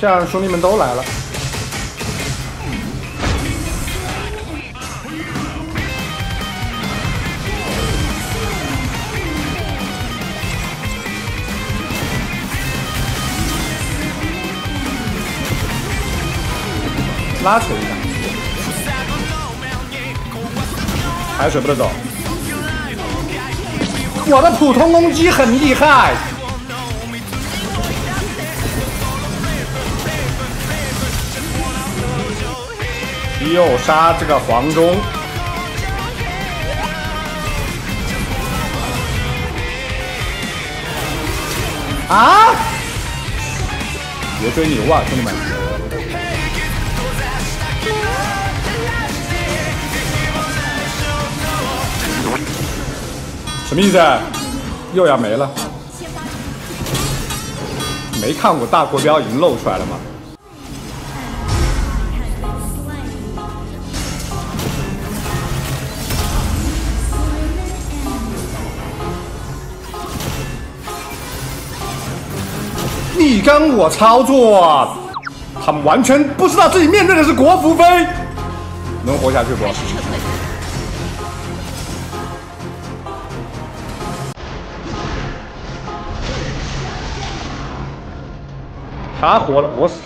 像兄弟们都来了。拉扯一下，海水不得走。我的普通攻击很厉害。 又杀这个黄忠，啊！别追牛啊，兄弟们！什么意思？又要没了？没看过大国标已经露出来了吗？ 你跟我操作，他们完全不知道自己面对的是国服飞，能活下去不？他活了，我死了。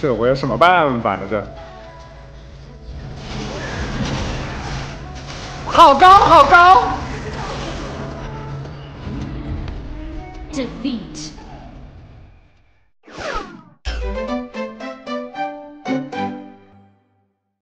这我有什么办法呢？这？ 好高，好高！Defeat.